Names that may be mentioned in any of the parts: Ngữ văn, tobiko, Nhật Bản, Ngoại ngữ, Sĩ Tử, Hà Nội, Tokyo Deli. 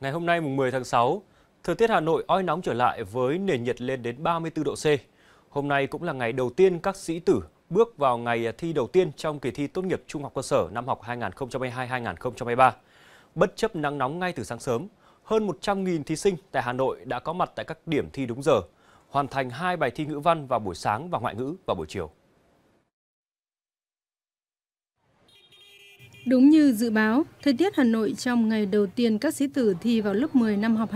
Ngày hôm nay mùng 10 tháng 6, thời tiết Hà Nội oi nóng trở lại với nền nhiệt lên đến 34 độ C. Hôm nay cũng là ngày đầu tiên các sĩ tử bước vào ngày thi đầu tiên trong kỳ thi tốt nghiệp trung học cơ sở năm học 2022-2023. Bất chấp nắng nóng ngay từ sáng sớm, hơn 100.000 thí sinh tại Hà Nội đã có mặt tại các điểm thi đúng giờ, hoàn thành 2 bài thi ngữ văn vào buổi sáng và ngoại ngữ vào buổi chiều. Đúng như dự báo, thời tiết Hà Nội trong ngày đầu tiên các sĩ tử thi vào lớp 10 năm học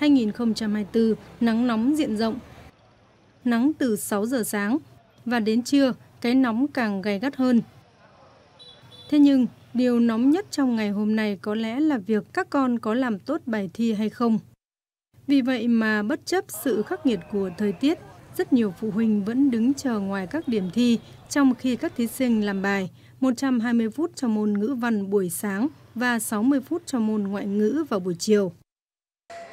2023-2024 nắng nóng diện rộng. Nắng từ 6 giờ sáng và đến trưa, cái nóng càng gay gắt hơn. Thế nhưng, điều nóng nhất trong ngày hôm nay có lẽ là việc các con có làm tốt bài thi hay không. Vì vậy mà bất chấp sự khắc nghiệt của thời tiết, rất nhiều phụ huynh vẫn đứng chờ ngoài các điểm thi trong khi các thí sinh làm bài 120 phút cho môn ngữ văn buổi sáng và 60 phút cho môn ngoại ngữ vào buổi chiều.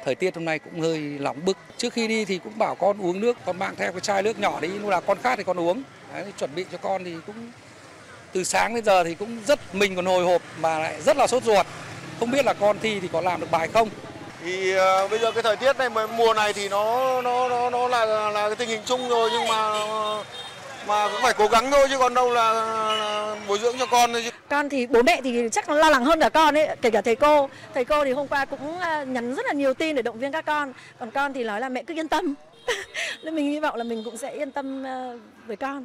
Thời tiết hôm nay cũng hơi nóng bức. Trước khi đi thì cũng bảo con uống nước, con mang theo cái chai nước nhỏ đi, lúc nào con khát thì con uống. Đấy, chuẩn bị cho con thì cũng từ sáng đến giờ thì cũng rất mình còn hồi hộp mà lại rất là sốt ruột. Không biết là con thi thì có làm được bài không. Thì bây giờ cái thời tiết này mùa này thì nó là cái tình hình chung rồi, nhưng mà cũng phải cố gắng thôi chứ còn đâu là bồi dưỡng cho con thôi chứ. Con thì bố mẹ thì chắc lo lắng hơn cả con ấy, kể cả thầy cô. Thầy cô thì hôm qua cũng nhắn rất là nhiều tin để động viên các con. Còn con thì nói là mẹ cứ yên tâm. Nên mình hy vọng là mình cũng sẽ yên tâm với con.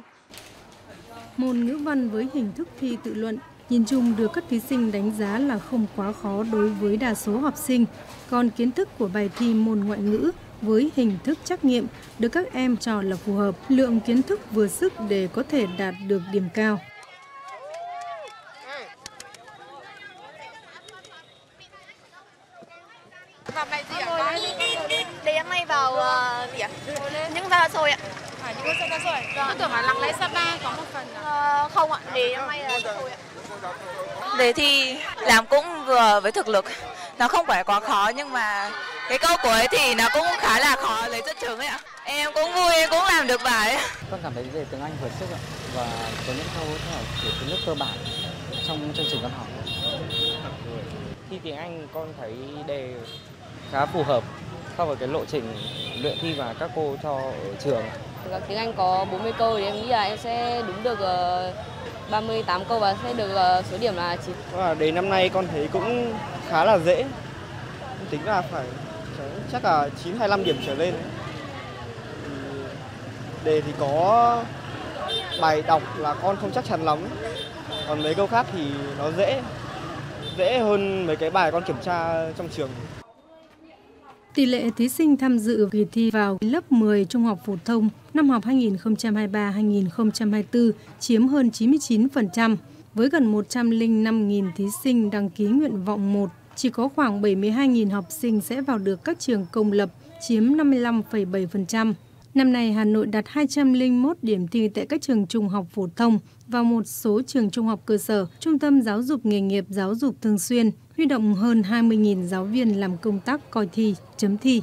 Môn ngữ văn với hình thức thi tự luận nhìn chung được các thí sinh đánh giá là không quá khó đối với đa số học sinh. Còn kiến thức của bài thi môn ngoại ngữ với hình thức trắc nghiệm được các em cho là phù hợp, lượng kiến thức vừa sức để có thể đạt được điểm cao. Vào bài gì ạ? Để em nay vào gì ạ? Những ra rồi ạ. À, những ra rồi. Tôi tưởng là lặng lẽ Sapa có một phần à? Không ạ, để em nay là rồi ạ. Đề thi làm cũng vừa với thực lực, nó không phải quá khó nhưng mà cái câu cuối thì nó cũng khá là khó lấy dẫn chứng ấy ạ. Em cũng vui, em cũng làm được bài. Con cảm thấy đề tiếng Anh hồi sức ạ, và có những câu hỏi về kiến thức cơ bản trong chương trình con học. Thi tiếng Anh con thấy đề khá phù hợp so với cái lộ trình luyện thi và các cô cho ở trường. Tiếng Anh có 40 câu thì em nghĩ là em sẽ đúng được 38 câu và sẽ được số điểm là 9. Đề năm nay con thấy cũng khá là dễ. Tính là phải chắc là 9-25 điểm trở lên. Đề thì có bài đọc là con không chắc chắn lắm. Còn mấy câu khác thì nó dễ hơn mấy cái bài con kiểm tra trong trường. Tỷ lệ thí sinh tham dự kỳ thi vào lớp 10 trung học phổ thông năm học 2023-2024 chiếm hơn 99%, với gần 105.000 thí sinh đăng ký nguyện vọng 1. Chỉ có khoảng 72.000 học sinh sẽ vào được các trường công lập, chiếm 55,7%. Năm nay, Hà Nội đặt 201 điểm thi tại các trường trung học phổ thông và một số trường trung học cơ sở, trung tâm giáo dục nghề nghiệp, giáo dục thường xuyên, huy động hơn 20.000 giáo viên làm công tác coi thi, chấm thi.